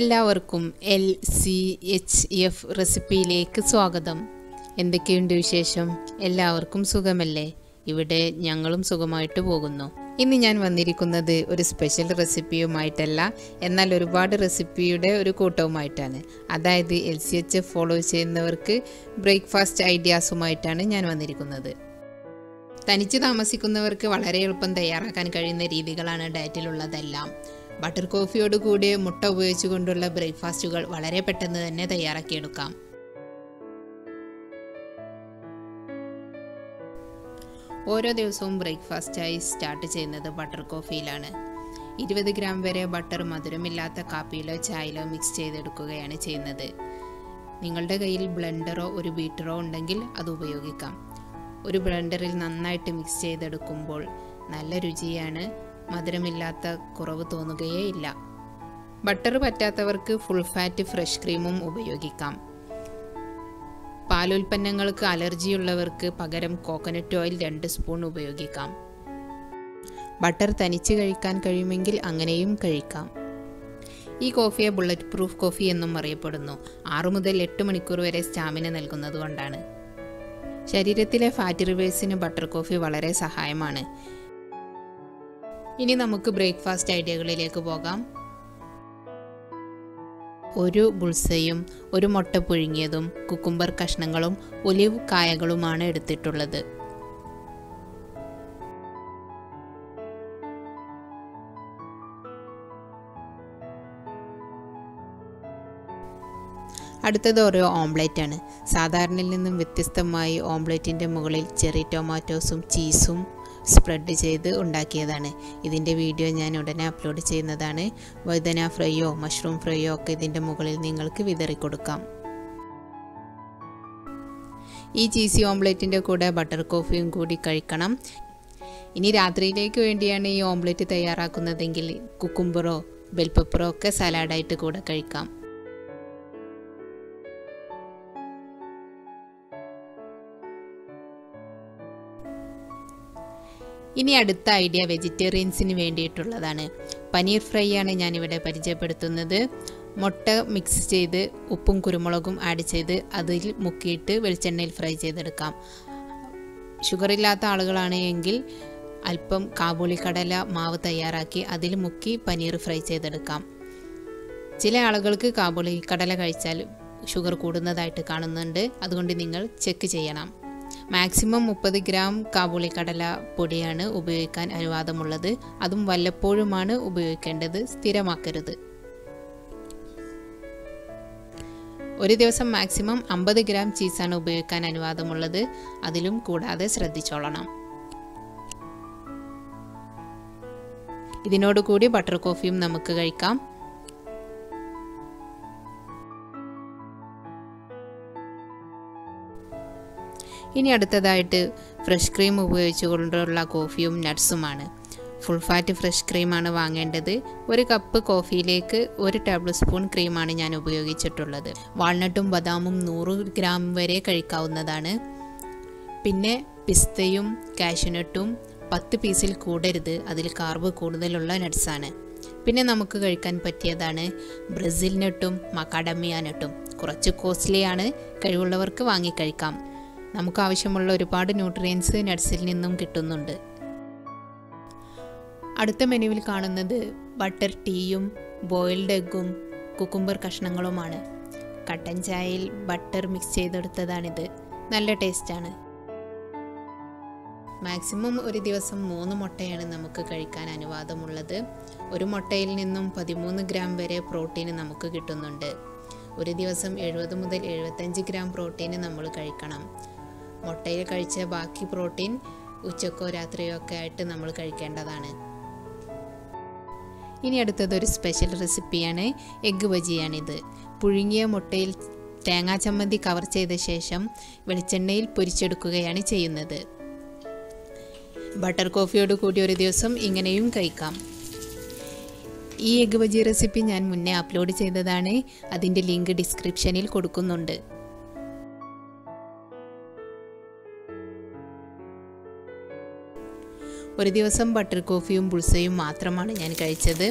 എല്ലാവർക്കും LCHF റെസിപ്പിയിലേക്ക് സ്വാഗതം. എന്തൊക്കെയുണ്ട് വിശേഷം? എല്ലാവർക്കും സുഖമല്ലേ? ഇവിടെ ഞങ്ങളും സുഖമായിട്ട് പോകുന്നു. ഇന്ന് ഞാൻ വന്നിരിക്കുന്നത് ഒരു സ്പെഷ്യൽ റെസിപ്പിയുമായിട്ടല്ല, എന്നാൽ ഒരുപാട് റെസിപ്പിയുടെ ഒരു കൂട്ടവുമായിട്ടാണ്. അതായത് LCHF ഫോളോ ചെയ്യുന്നവർക്ക് ബ്രേക്ക്ഫാസ്റ്റ് ഐഡിയാസുമായിട്ടാണ് ഞാൻ വന്നിരിക്കുന്നത്. തനിച്ച് താമസിക്കുന്നവർക്ക് വളരെ എളുപ്പം തയ്യാറാക്കാൻ കഴിയുന്ന രീതികളാണ് ഡയറ്റിലുള്ളതെല്ലാം. ബട്ടർ കോഫിയോട് കൂടി മുട്ട ഉപയോഗിച്ചുകൊണ്ടുള്ള ബ്രേക്ക്ഫാസ്റ്റുകൾ വളരെ പെട്ടെന്ന് തന്നെ തയ്യാറാക്കിയെടുക്കാം. ഓരോ ദിവസവും ബ്രേക്ക്ഫാസ്റ്റായി സ്റ്റാർട്ട് ചെയ്യുന്നത് ബട്ടർ കോഫിയിലാണ്. 20 ഗ്രാം വരെ ബട്ടർ മധുരമില്ലാത്ത കാപ്പിയിലോ ചായയിലോ മിക്സ് ചെയ്തെടുക്കുകയാണ് ചെയ്യുന്നത്. നിങ്ങളുടെ കയ്യിൽ ബ്ലെൻഡറോ ഒരു ബീറ്ററോ ഉണ്ടെങ്കിൽ അത് ഉപയോഗിക്കാം. ഒരു ബ്ലെൻഡറിൽ നന്നായിട്ട് മിക്സ് ചെയ്തെടുക്കുമ്പോൾ നല്ല രുചിയാണ്, മധുരമില്ലാത്ത കുറവ് തോന്നുകയേ ഇല്ല. ബട്ടർ പറ്റാത്തവർക്ക് ഫുൾ ഫാറ്റ് ഫ്രഷ് ക്രീമും ഉപയോഗിക്കാം. പാലുൽപ്പന്നങ്ങൾക്ക് അലർജിയുള്ളവർക്ക് പകരം കോക്കനട്ട് ഓയിൽ 2 സ്പൂൺ ഉപയോഗിക്കാം. ബട്ടർ തനിച്ച് കഴിക്കാൻ കഴിയുമെങ്കിൽ അങ്ങനെയും കഴിക്കാം. ഈ കോഫിയെ ബുള്ളറ്റ് പ്രൂഫ് കോഫി എന്നും അറിയപ്പെടുന്നു. 6 മുതൽ 8 മണിക്കൂർ വരെ സ്റ്റാമിന നൽകുന്നതുകൊണ്ടാണ്. ശരീരത്തിലെ ഫാറ്റ് റിവേഴ്സിന് ബട്ടർ കോഫി വളരെ സഹായമാണ്. ഇനി നമുക്ക് ബ്രേക്ക്ഫാസ്റ്റ് ഐഡിയകളിലേക്ക് പോകാം. ഒരു ബുൾസയും ഒരു മുട്ട പുഴുങ്ങിയതും കുക്കുംബർ കഷ്ണങ്ങളും ഒലിവ് കായകളുമാണ് എടുത്തിട്ടുള്ളത്. അടുത്തത് ഓരോ ഓംപ്ലേറ്റാണ്. സാധാരണയിൽ നിന്നും വ്യത്യസ്തമായി ഓംപ്ലേറ്റിൻ്റെ മുകളിൽ ചെറി ടൊമാറ്റോസും ചീസും സ്പ്രെഡ് ചെയ്ത് ഉണ്ടാക്കിയതാണ്. ഇതിൻ്റെ വീഡിയോ ഞാൻ ഉടനെ അപ്ലോഡ് ചെയ്യുന്നതാണ്. വഴുതന ഫ്രൈയോ മഷ്റൂം ഫ്രൈയോ ഒക്കെ ഇതിൻ്റെ മുകളിൽ നിങ്ങൾക്ക് വിതറിക്കൊടുക്കാം. ഈ ചീസി ഓംപ്ലേറ്റിൻ്റെ കൂടെ ബട്ടർ കോഫിയും കൂടി കഴിക്കണം. ഇനി രാത്രിയിലേക്ക് വേണ്ടിയാണ് ഈ ഓംപ്ലേറ്റ് തയ്യാറാക്കുന്നതെങ്കിൽ കുക്കുംബറോ ബെൽപ്പപ്പറോ ഒക്കെ സലാഡായിട്ട് കൂടെ കഴിക്കാം. ഇനി അടുത്ത ഐഡിയ വെജിറ്റേറിയൻസിന് വേണ്ടിയിട്ടുള്ളതാണ്. പനീർ ഫ്രൈ ആണ് ഞാനിവിടെ പരിചയപ്പെടുത്തുന്നത്. മുട്ട മിക്സ് ചെയ്ത് ഉപ്പും കുരുമുളകും ആഡ് ചെയ്ത് അതിൽ മുക്കിയിട്ട് വെളിച്ചെണ്ണയിൽ ഫ്രൈ ചെയ്തെടുക്കാം. ഷുഗറില്ലാത്ത ആളുകളാണ് എങ്കിൽ അല്പം കാബൂളി കടല മാവ് തയ്യാറാക്കി അതിൽ മുക്കി പനീർ ഫ്രൈ ചെയ്തെടുക്കാം. ചില ആളുകൾക്ക് കാബൂളി കടല കഴിച്ചാൽ ഷുഗർ കൂടുന്നതായിട്ട് കാണുന്നുണ്ട്. അതുകൊണ്ട് നിങ്ങൾ ചെക്ക് ചെയ്യണം. മാക്സിമം 30 ഗ്രാം കാബൂളി കടല പൊടിയാണ് ഉപയോഗിക്കാൻ അനുവാദമുള്ളത്. അതും വല്ലപ്പോഴുമാണ് ഉപയോഗിക്കേണ്ടത്, സ്ഥിരമാക്കരുത്. ഒരു ദിവസം മാക്സിമം 50 ഗ്രാം ചീസാണ് ഉപയോഗിക്കാൻ അനുവാദമുള്ളത്. അതിലും കൂടാതെ ശ്രദ്ധിച്ചോളണം. ഇതിനോടുകൂടി ബട്ടർ കോഫിയും നമുക്ക് കഴിക്കാം. ഇനി അടുത്തതായിട്ട് ഫ്രഷ് ക്രീം ഉപയോഗിച്ചുകൊണ്ടുള്ള കോഫിയും നട്ട്സുമാണ്. ഫുൾ ഫാറ്റ് ഫ്രഷ് ക്രീമാണ് വാങ്ങേണ്ടത്. 1 കപ്പ് കോഫിയിലേക്ക് 1 ടേബിൾ സ്പൂൺ ക്രീമാണ് ഞാൻ ഉപയോഗിച്ചിട്ടുള്ളത്. വാൾനട്ടും ബദാമും 100 ഗ്രാം വരെ കഴിക്കാവുന്നതാണ്. പിന്നെ പിസ്തയും കാഷ്യൂനട്ടും 10 പീസിൽ കൂടരുത്, അതിൽ കാർബ് കൂടുതലുള്ള നട്ട്സാണ്. പിന്നെ നമുക്ക് കഴിക്കാൻ പറ്റിയതാണ് ബ്രസീൽ നട്ടും മക്കാഡമിയ നട്ടും. കുറച്ച് കോസ്റ്റ്ലിയാണ്, കഴിവുള്ളവർക്ക് വാങ്ങിക്കഴിക്കാം. നമുക്കാവശ്യമുള്ള ഒരുപാട് ന്യൂട്രിയൻസ് നട്ട്സിൽ നിന്നും കിട്ടുന്നുണ്ട്. അടുത്ത മെനുവിൽ കാണുന്നത് ബട്ടർ ടീയും ബോയിൽഡ് എഗ്ഗും കുക്കുംബർ കഷ്ണങ്ങളുമാണ്. കട്ടൻ ചായയിൽ ബട്ടർ മിക്സ് ചെയ്തെടുത്തതാണിത്. നല്ല ടേസ്റ്റാണ്. മാക്സിമം ഒരു ദിവസം 3 മുട്ടയാണ് നമുക്ക് കഴിക്കാൻ അനുവാദമുള്ളത്. ഒരു മുട്ടയിൽ നിന്നും 13 ഗ്രാം വരെ പ്രോട്ടീന് നമുക്ക് കിട്ടുന്നുണ്ട്. ഒരു ദിവസം 70 മുതൽ 75 ഗ്രാം പ്രോട്ടീന് നമ്മൾ കഴിക്കണം. മുട്ടയിൽ കഴിച്ച ബാക്കി പ്രോട്ടീൻ ഉച്ചക്കോ രാത്രിയോ ഒക്കെ ആയിട്ട് നമ്മൾ കഴിക്കേണ്ടതാണ്. ഇനി അടുത്തതൊരു സ്പെഷ്യൽ റെസിപ്പിയാണ്. എഗ്ഗ് ബജിയാണിത്. പുഴുങ്ങിയ മുട്ടയിൽ തേങ്ങാ ചമ്മന്തി കവർ ചെയ്ത ശേഷം വെളിച്ചെണ്ണയിൽ പൊരിച്ചെടുക്കുകയാണ് ചെയ്യുന്നത്. ബട്ടർ കോഫിയോട് കൂടി ഒരു ദിവസം ഇങ്ങനെയും കഴിക്കാം. ഈ എഗ്ഗ് ബജി റെസിപ്പി ഞാൻ മുന്നേ അപ്ലോഡ് ചെയ്തതാണ്. അതിൻ്റെ ലിങ്ക് ഡിസ്ക്രിപ്ഷനിൽ കൊടുക്കുന്നുണ്ട്. ഒരു ദിവസം ബട്ടർ കോഫിയും ബുൾസയും മാത്രമാണ് ഞാൻ കഴിച്ചത്.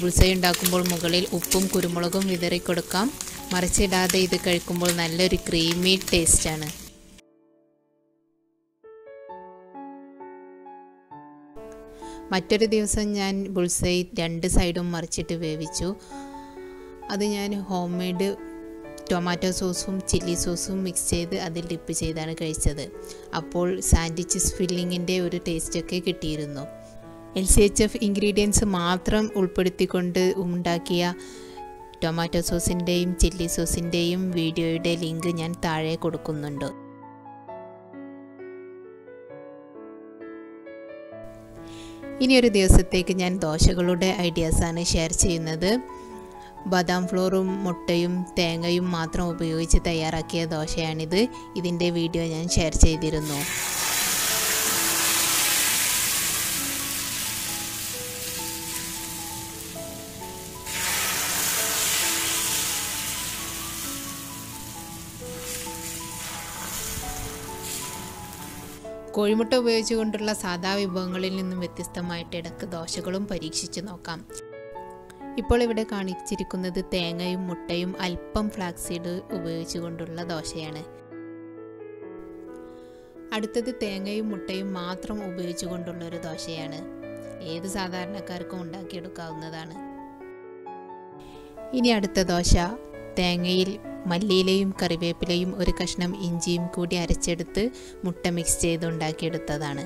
ബുൾസൈ ഉണ്ടാക്കുമ്പോൾ മുകളിൽ ഉപ്പും കുരുമുളകും വിതറി കൊടുക്കാം. മറിച്ചിടാതെ ഇത് കഴിക്കുമ്പോൾ നല്ലൊരു ക്രീമി ടേസ്റ്റാണ്. മറ്റൊരു ദിവസം ഞാൻ ബുൾസൈ രണ്ട് സൈഡും മറിച്ചിട്ട് വേവിച്ചു. അത് ഞാൻ ഹോം മെയ്ഡ് ടൊമാറ്റോ സോസും ചില്ലി സോസും മിക്സ് ചെയ്ത് അതിൽ ഡിപ്പ് ചെയ്താണ് കഴിച്ചത്. അപ്പോൾ സാൻഡ്വിച്ചസ് ഫില്ലിങ്ങിൻ്റെ ഒരു ടേസ്റ്റൊക്കെ കിട്ടിയിരുന്നു. LCHF ഇൻഗ്രീഡിയൻസ് മാത്രം ഉൾപ്പെടുത്തിക്കൊണ്ട് ഉണ്ടാക്കിയ ടൊമാറ്റോ സോസിൻ്റെയും ചില്ലി സോസിൻ്റെയും വീഡിയോയുടെ ലിങ്ക് ഞാൻ താഴെ കൊടുക്കുന്നുണ്ട്. ഇനിയൊരു ദിവസത്തേക്ക് ഞാൻ ദോശകളുടെ ഐഡിയാസാണ് ഷെയർ ചെയ്യുന്നത്. ബദാം ഫ്ലോറും മുട്ടയും തേങ്ങയും മാത്രം ഉപയോഗിച്ച് തയ്യാറാക്കിയ ദോശയാണിത്. ഇതിൻ്റെ വീഡിയോ ഞാൻ ഷെയർ ചെയ്തിരുന്നു. കോഴിമുട്ട ഉപയോഗിച്ചുകൊണ്ടുള്ള സാധാ വിഭവങ്ങളിൽ നിന്നും വ്യത്യസ്തമായിട്ട് ഇടക്ക് ദോശകളും പരീക്ഷിച്ച് നോക്കാം. ഇപ്പോൾ ഇവിടെ കാണിച്ചിരിക്കുന്നത് തേങ്ങയും മുട്ടയും അല്പം ഫ്ലാക്സീഡ് ഉപയോഗിച്ചുകൊണ്ടുള്ള ദോശയാണ്. അടുത്തത് തേങ്ങയും മുട്ടയും മാത്രം ഉപയോഗിച്ചുകൊണ്ടുള്ളൊരു ദോശയാണ്. ഏത് സാധാരണക്കാർക്കും ഉണ്ടാക്കിയെടുക്കാവുന്നതാണ്. ഇനി അടുത്ത ദോശ തേങ്ങയിൽ മല്ലിയിലയും കറിവേപ്പിലയും ഒരു കഷ്ണം ഇഞ്ചിയും കൂടി അരച്ചെടുത്ത് മുട്ട മിക്സ് ചെയ്ത് ഉണ്ടാക്കിയെടുത്തതാണ്.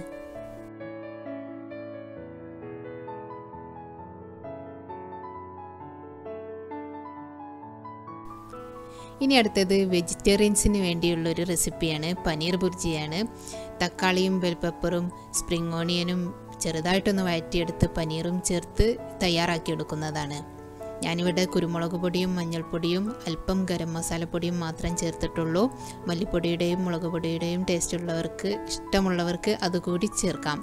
ഇനി അടുത്തത് വെജിറ്റേറിയൻസിന് വേണ്ടിയുള്ളൊരു റെസിപ്പിയാണ്. പനീർ ബുർജിയാണ്. തക്കാളിയും ബെൽ പെപ്പറും സ്പ്രിംഗ് ഓണിയനും ചെറുതായിട്ടൊന്ന് വഴറ്റിയെടുത്ത് പനീറും ചേർത്ത് തയ്യാറാക്കിയെടുക്കുന്നതാണ്. ഞാനിവിടെ കുരുമുളക് പൊടിയും മഞ്ഞൾപ്പൊടിയും അല്പം ഗരം മസാലപ്പൊടിയും മാത്രം ചേർത്തിട്ടുള്ളൂ. മല്ലിപ്പൊടിയുടെയും മുളക് പൊടിയുടെയും ടേസ്റ്റ് ഉള്ളവർക്ക് ഇഷ്ടമുള്ളവർക്ക് അതുകൂടി ചേർക്കാം.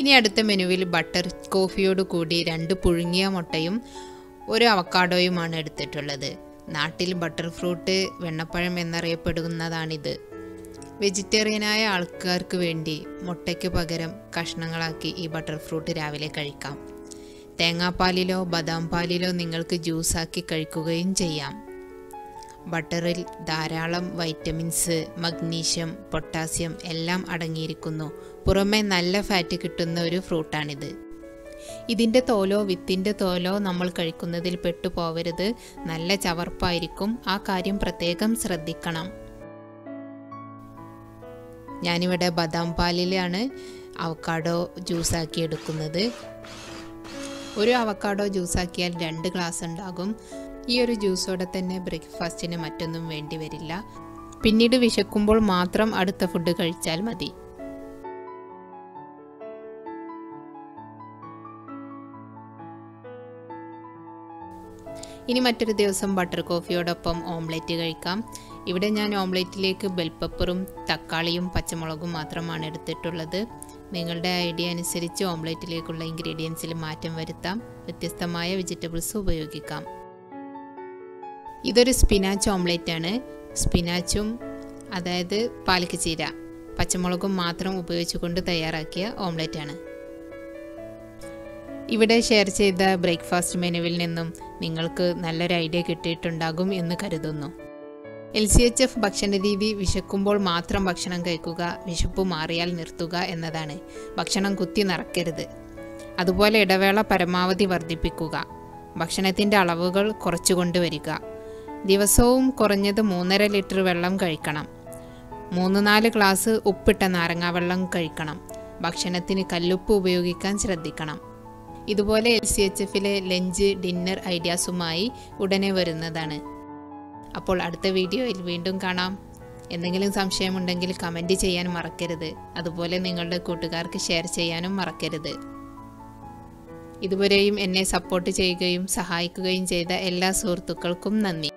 ഇനി അടുത്ത മെനുവിൽ ബട്ടർ കോഫിയോട് കൂടി 2 പുഴുങ്ങിയ മുട്ടയും 1 അവക്കാഡോയുമാണ് എടുത്തിട്ടുള്ളത്. നാട്ടിൽ ബട്ടർ ഫ്രൂട്ട് വെണ്ണപ്പഴം എന്നറിയപ്പെടുന്നതാണിത്. വെജിറ്റേറിയനായ ആൾക്കാർക്ക് വേണ്ടി മുട്ടയ്ക്ക് പകരം കഷ്ണങ്ങളാക്കി ഈ ബട്ടർ ഫ്രൂട്ട് രാവിലെ കഴിക്കാം. തേങ്ങാപ്പാലിലോ ബദാം പാലിലോ നിങ്ങൾക്ക് ജ്യൂസാക്കി കഴിക്കുകയും ചെയ്യാം. ബട്ടറിൽ ധാരാളം വൈറ്റമിൻസ്, മഗ്നീഷ്യം, പൊട്ടാസ്യം എല്ലാം അടങ്ങിയിരിക്കുന്നു. പുറമെ നല്ല ഫാറ്റ് കിട്ടുന്ന ഒരു ഫ്രൂട്ടാണിത്. ഇതിൻ്റെ തോലോ വിത്തിൻ്റെ തോലോ നമ്മൾ കഴിക്കുന്നതിൽ പെട്ടുപോകരുത്. നല്ല ചവർപ്പായിരിക്കും, ആ കാര്യം പ്രത്യേകം ശ്രദ്ധിക്കണം. ഞാനിവിടെ ബദാം പാലിലാണ് അവക്കാഡോ ജ്യൂസാക്കി എടുക്കുന്നത്. ഒരു അവക്കാഡോ ജ്യൂസാക്കിയാൽ 2 ഗ്ലാസ് ഉണ്ടാകും. ഈ ഒരു ജ്യൂസോടെ തന്നെ ബ്രേക്ക്ഫാസ്റ്റിന് മറ്റൊന്നും വേണ്ടി വരില്ല. പിന്നീട് വിശക്കുമ്പോൾ മാത്രം അടുത്ത ഫുഡ് കഴിച്ചാൽ മതി. ഇനി മറ്റൊരു ദിവസം ബട്ടർ കോഫിയോടൊപ്പം ഓംലെറ്റ് കഴിക്കാം. ഇവിടെ ഞാൻ ഓംലെറ്റിലേക്ക് ബെൽ പെപ്പറും തക്കാളിയും പച്ചമുളകും മാത്രമാണ് എടുത്തിട്ടുള്ളത്. നിങ്ങളുടെ ഐഡിയ അനുസരിച്ച് ഓംലെറ്റിലേക്കുള്ള ഇൻഗ്രീഡിയൻസിൽ മാറ്റം വരുത്താം. വ്യത്യസ്തമായ വെജിറ്റബിൾസ് ഉപയോഗിക്കാം. ഇതൊരു സ്പിനാച്ച് ഓംലെറ്റാണ്. സ്പിനാച്ചും അതായത് പാലക്ക് ചീര പച്ചമുളകും മാത്രം ഉപയോഗിച്ചുകൊണ്ട് തയ്യാറാക്കിയ ഓംലെറ്റാണ്. ഇവിടെ ഷെയർ ചെയ്ത ബ്രേക്ക്ഫാസ്റ്റ് മെനുവിൽ നിന്നും നിങ്ങൾക്ക് നല്ലൊരു ഐഡിയ കിട്ടിയിട്ടുണ്ടാകും എന്ന് കരുതുന്നു. LCHF ഭക്ഷണരീതി വിശക്കുമ്പോൾ മാത്രം ഭക്ഷണം കഴിക്കുക, വിശപ്പ് മാറിയാൽ നിർത്തുക എന്നതാണ്. ഭക്ഷണം കുത്തി നിറക്കരുത്. അതുപോലെ ഇടവേള പരമാവധി വർദ്ധിപ്പിക്കുക. ഭക്ഷണത്തിൻ്റെ അളവുകൾ കുറച്ചു കൊണ്ടുവരിക. ദിവസവും കുറഞ്ഞത് 3.5 ലിറ്റർ വെള്ളം കഴിക്കണം. 3-4 ഗ്ലാസ് ഉപ്പിട്ട നാരങ്ങാ വെള്ളം കഴിക്കണം. ഭക്ഷണത്തിന് കല്ലുപ്പ് ഉപയോഗിക്കാൻ ശ്രദ്ധിക്കണം. ഇതുപോലെ LCHFലെ ലഞ്ച് ഡിന്നർ ഐഡിയാസുമായി ഉടനെ വരുന്നതാണ്. അപ്പോൾ അടുത്ത വീഡിയോയിൽ വീണ്ടും കാണാം. എന്തെങ്കിലും സംശയമുണ്ടെങ്കിൽ കമൻറ്റ് ചെയ്യാൻ മറക്കരുത്. അതുപോലെ നിങ്ങളുടെ കൂട്ടുകാർക്ക് ഷെയർ ചെയ്യാനും മറക്കരുത്. ഇതുവരെയും എന്നെ സപ്പോർട്ട് ചെയ്യുകയും സഹായിക്കുകയും ചെയ്ത എല്ലാ സുഹൃത്തുക്കൾക്കും നന്ദി.